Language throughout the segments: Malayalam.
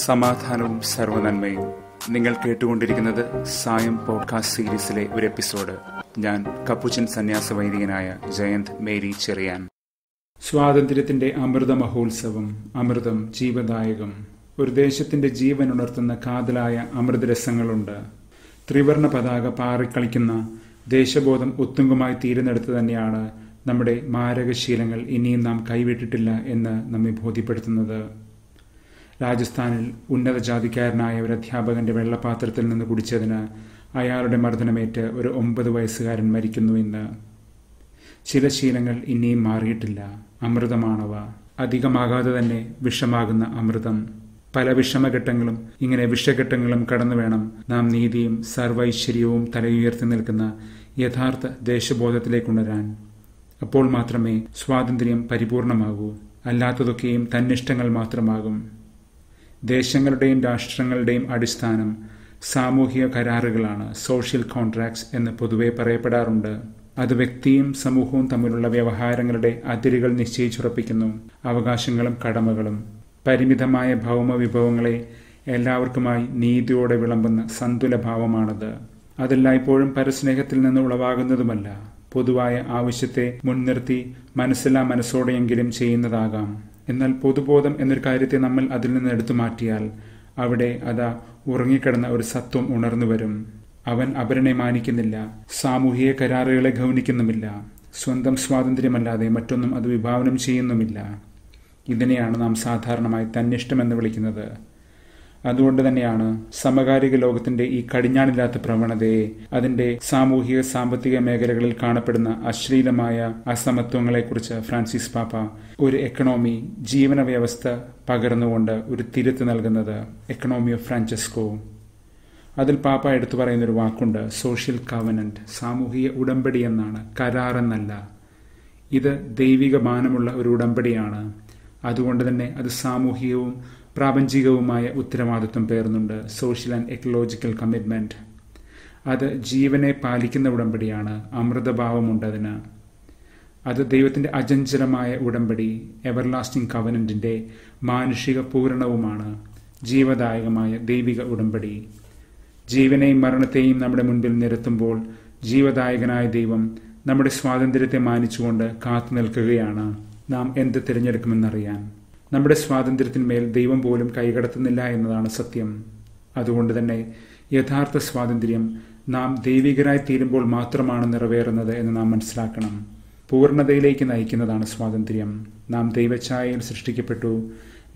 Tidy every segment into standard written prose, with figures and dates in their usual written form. സമാധാനവും സർവ്വനന്മയും. നിങ്ങൾ കേട്ടുകൊണ്ടിരിക്കുന്നത് സായം പോഡ്കാസ്റ്റ് സീരീസിലെ ഒരു എപ്പിസോഡ്. ഞാൻ കപ്പുച്ചിൻ സന്യാസ വൈദികനായ ജയന്ത് മേരി ചെറിയാൻ. സ്വാതന്ത്ര്യത്തിന്റെ അമൃത മഹോത്സവം. അമൃതം ജീവദായകം. ഒരു ദേശത്തിന്റെ ജീവൻ ഉണർത്തുന്ന കാതലായ അമൃതരസങ്ങളുണ്ട്. ത്രിവർണ പതാക പാറിക്കളിക്കുന്ന ദേശബോധം ഒത്തുങ്ങുമായി തീരുന്നിടത്ത് തന്നെയാണ് നമ്മുടെ മാരകശീലങ്ങൾ ഇനിയും നാം കൈവിട്ടിട്ടില്ല എന്ന് നമ്മെ ബോധ്യപ്പെടുത്തുന്നത്. രാജസ്ഥാനിൽ ഉന്നത ജാതിക്കാരനായ ഒരു അധ്യാപകന്റെ വെള്ളപാത്രത്തിൽ നിന്ന് കുടിച്ചതിന് അയാളുടെ മർദ്ദനമേറ്റ് ഒരു 9 വയസ്സുകാരൻ മരിക്കുന്നു ഇന്ന്. ചില ശീലങ്ങൾ ഇനിയും മാറിയിട്ടില്ല. അമൃതമാണവ. അധികമാകാതെ തന്നെ വിഷമാകുന്ന അമൃതം. പല വിഷമഘട്ടങ്ങളും ഇങ്ങനെ വിഷഘട്ടങ്ങളും കടന്നു വേണം നാം നീതിയും സർവൈശ്വര്യവും തലയുയർത്തി നിൽക്കുന്ന യഥാർത്ഥ ദേശബോധത്തിലേക്കുണരാൻ. അപ്പോൾ മാത്രമേ സ്വാതന്ത്ര്യം പരിപൂർണമാകൂ. അല്ലാത്തതൊക്കെയും തന്നിഷ്ടങ്ങൾ മാത്രമാകും. ദേശങ്ങളുടെയും രാഷ്ട്രങ്ങളുടെയും അടിസ്ഥാനം സാമൂഹിക കരാറുകളാണ്. സോഷ്യൽ കോൺട്രാക്ട്സ് എന്ന് പൊതുവെ പറയപ്പെടാറുണ്ട്. അത് വ്യക്തിയും സമൂഹവും തമ്മിലുള്ള വ്യവഹാരങ്ങളുടെ അതിരുകൾ നിശ്ചയിച്ചുറപ്പിക്കുന്നു. അവകാശങ്ങളും കടമകളും. പരിമിതമായ ഭൗമവിഭവങ്ങളെ എല്ലാവർക്കുമായി നീതിയോടെ വിളമ്പുന്ന സന്തുലഭാവമാണത്. അതെല്ലായ്പ്പോഴും പരസ്നേഹത്തിൽ നിന്ന് ഉളവാകുന്നതുമല്ല. പൊതുവായ ആവശ്യത്തെ മുൻനിർത്തി മനസ്സില്ലാ മനസ്സോടെയെങ്കിലും ചെയ്യുന്നതാകാം. എന്നാൽ പൊതുബോധം എന്നൊരു കാര്യത്തെ നമ്മൾ അതിൽ നിന്ന് എടുത്തു മാറ്റിയാൽ അവിടെ അതാ ഉറങ്ങിക്കിടന്ന ഒരു സത്വം ഉണർന്നു വരും. അവൻ അപരനെ മാനിക്കുന്നില്ല, സാമൂഹിക കരാറുകളെ ഗൗനിക്കുന്നുമില്ല, സ്വന്തം സ്വാതന്ത്ര്യമല്ലാതെ മറ്റൊന്നും അത് വിഭാവനം ചെയ്യുന്നുമില്ല. ഇതിനെയാണ് നാം സാധാരണമായി തന്നിഷ്ടമെന്ന് വിളിക്കുന്നത്. അതുകൊണ്ട് തന്നെയാണ് സമകാലിക ലോകത്തിന്റെ ഈ കടിഞ്ഞാണില്ലാത്ത പ്രവണതയെ, അതിന്റെ സാമൂഹിക സാമ്പത്തിക മേഖലകളിൽ കാണപ്പെടുന്ന അശ്ലീലമായ അസമത്വങ്ങളെക്കുറിച്ച് ഫ്രാൻസിസ് പാപ്പ ഒരു എക്കണോമി ജീവന വ്യവസ്ഥ പകർന്നുകൊണ്ട് ഒരു തിരുത്ത് നൽകുന്നത്. Economy of Francisco. അതിൽ പാപ്പ എടുത്തു പറയുന്നൊരു വാക്കുണ്ട്, സോഷ്യൽ കവനന്റ്. സാമൂഹിക ഉടമ്പടി എന്നാണ്, കരാറെന്നല്ല. ഇത് ദൈവിക മാനമുള്ള ഒരു ഉടമ്പടിയാണ്. അതുകൊണ്ട് തന്നെ അത് സാമൂഹികവും പ്രാപഞ്ചികവുമായ ഉത്തരവാദിത്വം പേറുന്നുണ്ട്. Social and ecological commitment. അത് ജീവനെ പാലിക്കുന്ന ഉടമ്പടിയാണ്. അമൃതഭാവമുണ്ട് അതിന്. അത് ദൈവത്തിന്റെ അചഞ്ചലമായ ഉടമ്പടി, എവർലാസ്റ്റിംഗ് കവനന്റിന്റെ മാനുഷിക പൂരണവുമാണ്. ജീവദായകമായ ദൈവിക ഉടമ്പടി. ജീവനെയും മരണത്തെയും നമ്മുടെ മുൻപിൽ നിരത്തുമ്പോൾ ജീവദായകനായ ദൈവം നമ്മുടെ സ്വാതന്ത്ര്യത്തെ മാനിച്ചുകൊണ്ട് കാത്തു നിൽക്കുകയാണ്, നാം എന്ത് തിരഞ്ഞെടുക്കുമെന്നറിയാൻ. നമ്മുടെ സ്വാതന്ത്ര്യത്തിന്മേൽ ദൈവം പോലും കൈകടത്തുന്നില്ല എന്നതാണ് സത്യം. അതുകൊണ്ട് തന്നെ യഥാർത്ഥ സ്വാതന്ത്ര്യം നാം ദൈവികരായി തീരുമ്പോൾ മാത്രമാണ് നിറവേറുന്നത് എന്ന് നാം മനസ്സിലാക്കണം. പൂർണ്ണതയിലേക്ക് നയിക്കുന്നതാണ് സ്വാതന്ത്ര്യം. നാം ദൈവഛായയിൽ സൃഷ്ടിക്കപ്പെട്ടു.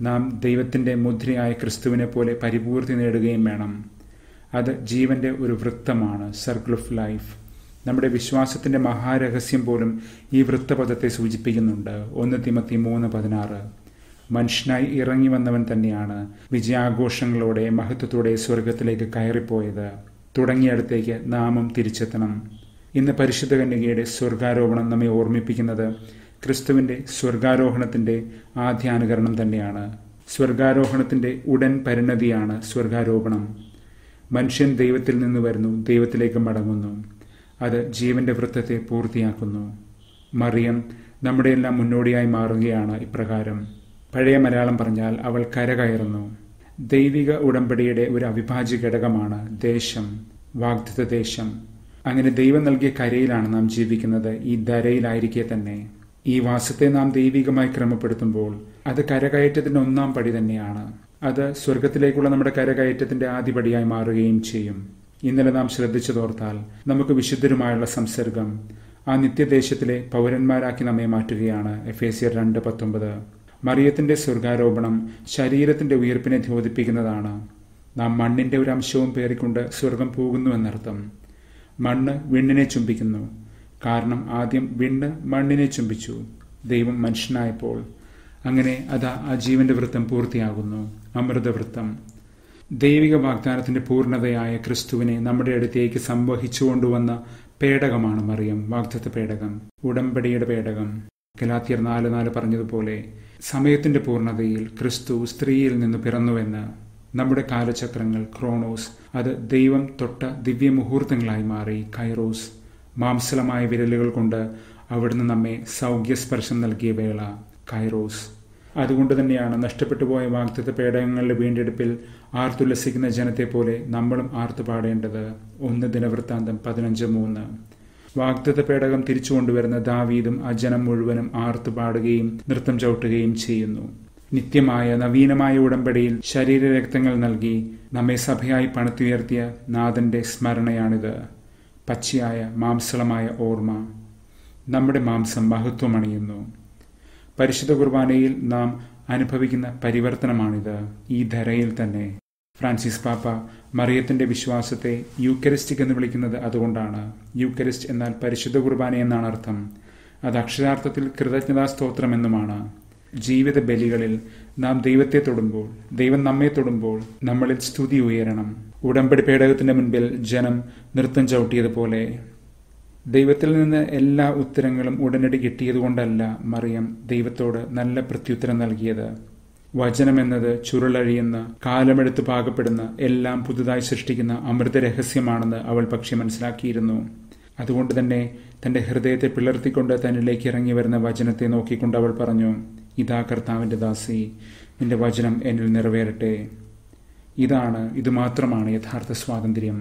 നാം ദൈവത്തിന്റെ മുദ്രയായ ക്രിസ്തുവിനെ പോലെ പരിപൂർത്തി നേടുകയും വേണം. അത് ജീവന്റെ ഒരു വൃത്തമാണ്, സർക്കിൾ ഓഫ് ലൈഫ്. നമ്മുടെ വിശ്വാസത്തിന്റെ മഹാരഹസ്യം പോലും ഈ വൃത്തപദത്തെ സൂചിപ്പിക്കുന്നുണ്ട്. 1 തിമോത്തി 3:16. മനുഷ്യനായി ഇറങ്ങി വന്നവൻ തന്നെയാണ് വിജയാഘോഷങ്ങളോടെ മഹത്വത്തോടെ സ്വർഗത്തിലേക്ക് കയറിപ്പോയത്. തുടങ്ങിയടത്തേക്ക് നാമം തിരിച്ചെത്തണം. ഇന്ന് പരിശുദ്ധ കന്യകയുടെ സ്വർഗാരോഹണം നമ്മെ ഓർമ്മിപ്പിക്കുന്നത് ക്രിസ്തുവിന്റെ സ്വർഗാരോഹണത്തിന്റെ ആദ്യാനുകരണം തന്നെയാണ്. സ്വർഗാരോഹണത്തിന്റെ ഉടൻ പരിണതിയാണ് സ്വർഗാരോപണം. മനുഷ്യൻ ദൈവത്തിൽ നിന്ന് വരുന്നു, ദൈവത്തിലേക്ക് മടങ്ങുന്നു. അത് ജീവന്റെ വൃത്തത്തെ പൂർത്തിയാക്കുന്നു. മറിയം നമ്മുടെ എല്ലാം മുന്നോടിയായി മാറുകയാണ്. ഇപ്രകാരം പഴയ മലയാളം പറഞ്ഞാൽ അവൾ കരകയറുന്നു. ദൈവിക ഉടമ്പടിയുടെ ഒരു അവിഭാജ്യ ഘടകമാണ് ദേശം, വാഗ്ദത്ത ദേശം. അങ്ങനെ ദൈവം നൽകിയ കരയിലാണ് നാം ജീവിക്കുന്നത്. ഈ ധരയിലായിരിക്കെ തന്നെ ഈ വാസത്തെ നാം ദൈവികമായി ക്രമപ്പെടുത്തുമ്പോൾ അത് കരകയറ്റത്തിന്റെ 1ാം പടി തന്നെയാണ്. അത് സ്വർഗത്തിലേക്കുള്ള നമ്മുടെ കരകയറ്റത്തിന്റെ ആദ്യപടിയായി മാറുകയും ചെയ്യും. ഇന്നലെ നാം ശ്രദ്ധിച്ചതോർത്താൽ നമുക്ക് വിശുദ്ധരുമായുള്ള സംസർഗം ആ നിത്യദേശത്തിലെ പൗരന്മാരാക്കി നമ്മെ മാറ്റുകയാണ്. എഫേസ്യർ 2:19. മറിയത്തിന്റെ സ്വർഗാരോപണം ശരീരത്തിന്റെ ഉയർപ്പിനെ ദ്യോതിപ്പിക്കുന്നതാണ്. നാം മണ്ണിന്റെ ഒരു അംശവും പേറിക്കൊണ്ട് സ്വർഗം പോകുന്നുവെന്നർത്ഥം. മണ്ണ് വിണ്ണിനെ ചുംബിക്കുന്നു. കാരണം ആദ്യം വിണ്ണ് മണ്ണിനെ ചുംബിച്ചു, ദൈവം മനുഷ്യനായപ്പോൾ. അങ്ങനെ അതാ ആ ജീവന്റെ വൃത്തം പൂർത്തിയാകുന്നു, അമൃതവൃത്തം. ദൈവിക വാഗ്ദാനത്തിന്റെ പൂർണ്ണതയായ ക്രിസ്തുവിനെ നമ്മുടെ അടുത്തേക്ക് സംവഹിച്ചുകൊണ്ടുവന്ന പേടകമാണ് മറിയം, വാഗ്ദത്ത പേടകം, ഉടമ്പടിയുടെ പേടകം. ഗലാത്യർ 4:4 പറഞ്ഞതുപോലെ സമയത്തിന്റെ പൂർണ്ണതയിൽ ക്രിസ്തു സ്ത്രീയിൽ നിന്ന് പിറന്നുവെന്ന്. നമ്മുടെ കാലചക്രങ്ങൾ, ക്രോണോസ്, അത് ദൈവം തൊട്ട ദിവ്യമുഹൂർത്തങ്ങളായി മാറി. കൈറോസ്, മാംസലമായ വിരലുകൾ കൊണ്ട് അവിടുന്ന് നമ്മെ സൗഖ്യസ്പർശം നൽകിയ വേള. കൈറോസ് അതുകൊണ്ട് തന്നെയാണ് നഷ്ടപ്പെട്ടുപോയ വാഗ്ദത്ത പേടകങ്ങളുടെ വീണ്ടെടുപ്പിൽ ആർത്തുലസിക്കുന്ന ജനത്തെപ്പോലെ നമ്മളും ആർത്തുപാടേണ്ടത്. 1 ദിനവൃത്താന്തം 15:3. വാഗ്ദത്ത പേടകം തിരിച്ചുകൊണ്ടുവരുന്ന ദാവീദും ആ ജനം മുഴുവനും ആർത്തുപാടുകയും നൃത്തം ചവിട്ടുകയും ചെയ്യുന്നു. നിത്യമായ നവീനമായ ഉടമ്പടിയിൽ ശരീരരക്തങ്ങൾ നൽകി നമ്മെ സഭയായി പണിതുയർത്തിയ നാഥന്റെ സ്മരണയാണിത്. പച്ചയായ മാംസളമായ ഓർമ്മ. നമ്മുടെ മാംസം മഹത്വമണിയുന്നു. പരിശുദ്ധ കുർബാനയിൽ നാം അനുഭവിക്കുന്ന പരിവർത്തനമാണിത്. ഈ ധരയിൽ തന്നെ ഫ്രാൻസിസ് പാപ്പ മറിയത്തിന്റെ വിശ്വാസത്തെ യൂക്കരിസ്റ്റിക് എന്ന് വിളിക്കുന്നത് അതുകൊണ്ടാണ്. യൂക്കരിസ്റ്റ് എന്നാൽ പരിശുദ്ധ കുർബാന എന്നാണ് അർത്ഥം. അത് അക്ഷരാർത്ഥത്തിൽ കൃതജ്ഞതാ സ്തോത്രം എന്നുമാണ്. ജീവിത ബലികളിൽ നാം ദൈവത്തെ തൊടുമ്പോൾ, ദൈവം നമ്മെ തൊടുമ്പോൾ നമ്മളിൽ സ്തുതി ഉയരണം. ഉടമ്പടി പേടകത്തിന്റെ മുൻപിൽ ജനം നൃത്തം ചവിട്ടിയതുപോലെ. ദൈവത്തിൽ നിന്ന് എല്ലാ ഉത്തരങ്ങളും ഉടനടി കിട്ടിയതുകൊണ്ടല്ല മറിയം ദൈവത്തോട് നല്ല പ്രത്യുത്തരം നൽകിയത്. വചനമെന്നത് ചുരുളഴിയുന്ന, കാലമെടുത്ത് പാകപ്പെടുന്ന, എല്ലാം പുതുതായി സൃഷ്ടിക്കുന്ന അമൃത രഹസ്യമാണെന്ന് അവൾ പക്ഷി മനസ്സിലാക്കിയിരുന്നു. അതുകൊണ്ട് തന്നെ തന്റെ ഹൃദയത്തെ പിളർത്തിക്കൊണ്ട് തന്നിലേക്ക് ഇറങ്ങി വരുന്ന വചനത്തെ നോക്കിക്കൊണ്ട് അവൾ പറഞ്ഞു, ഇതാ കർത്താവിന്റെ ദാസി, നിന്റെ വചനം എന്നിൽ നിറവേറട്ടെ. ഇതാണ്, ഇത് മാത്രമാണ് യഥാർത്ഥ സ്വാതന്ത്ര്യം.